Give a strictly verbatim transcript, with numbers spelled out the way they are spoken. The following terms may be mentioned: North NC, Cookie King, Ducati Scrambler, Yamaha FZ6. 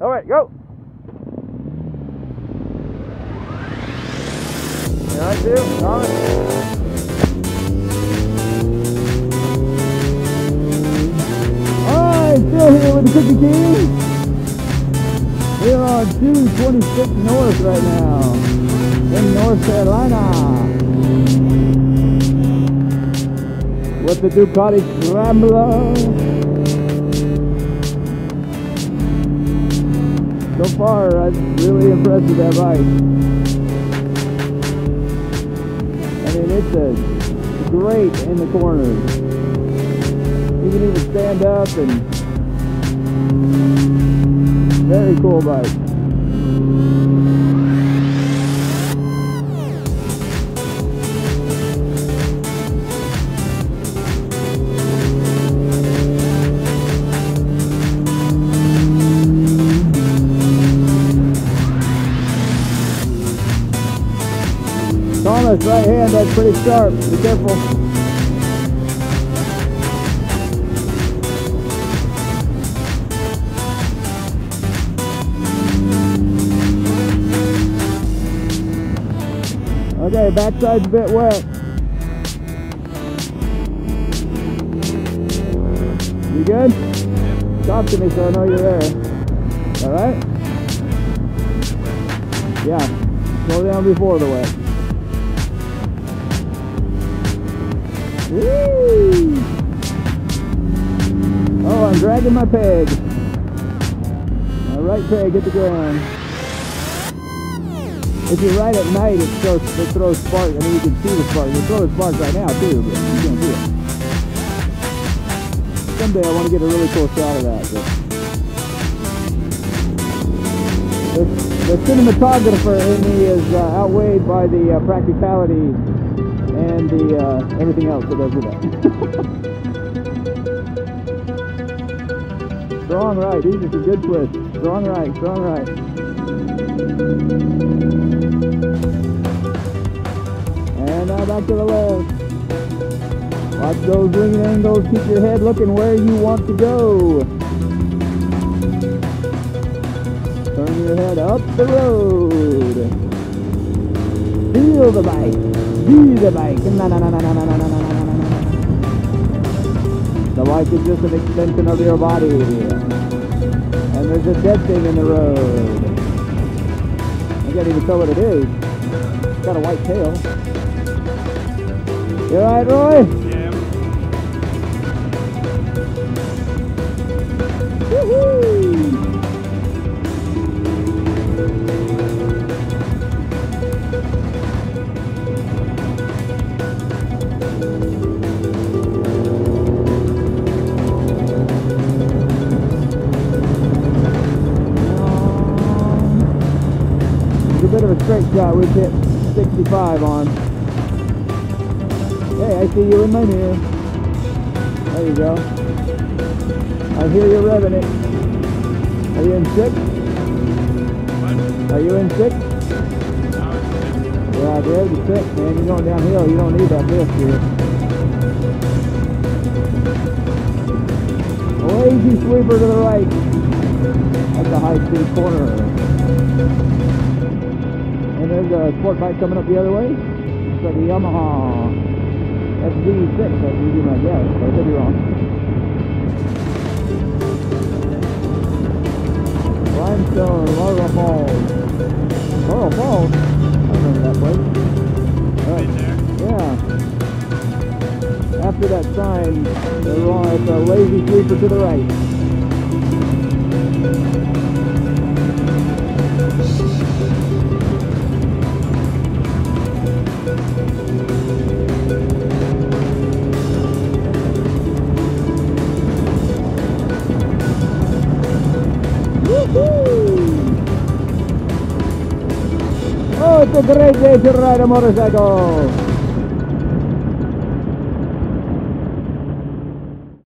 All right, go. Yeah, I do. All right. All right, still here with the Cookie King. We are on two twenty-six North right now in North Carolina. With the Ducati Scrambler. So far, I'm really impressed with that bike. I mean, it's a great in the corners. You can even stand up, and very cool bike. Thomas, right hand, that's pretty sharp. Be careful. Okay, backside's a bit wet. You good? Yeah. Talk to me so I know you're there. Alright? Yeah. Slow down before the wet. Woo! Oh, I'm dragging my peg. My right peg hit the ground. If you ride at night, it throws, it throws sparks. I mean, you can see the sparks. It throws sparks right now, too, but you can't do it. Someday I want to get a really cool shot of that. The, the cinematographer in me is uh, outweighed by the uh, practicality and the uh, everything else that goes with that. Strong right, he's just a good twist. Strong right, strong right. And now back to the left. Watch those wing angles, keep your head looking where you want to go. Turn your head up the road. Feel the bike. See the bike. Na, na, na, na, na, na, na, na, na. The bike is just an extension of your body. And there's a dead thing in the road. I can't even tell what it is. It's got a white tail. You alright, Roy? Yeah. Woohoo! Bit of a straight shot. We've hit sixty-five on. Hey, I see you in my mirror. There you go. I hear you revving it. Are you in six? What? Are you in six? No, it's six. Yeah, there's a six, man. You're going downhill. You don't need that lift here. Lazy sweeper to the right. That's a high-speed corner. And there's a sport bike coming up the other way. It's like a Yamaha F Z six, I think you might guess, but I could be wrong. Limestone, Laurel Falls. Laurel Falls? I remember that place. All right. Yeah. After that sign, they're on, it's a lazy sweeper to the right. It's a great day to ride a motorcycle.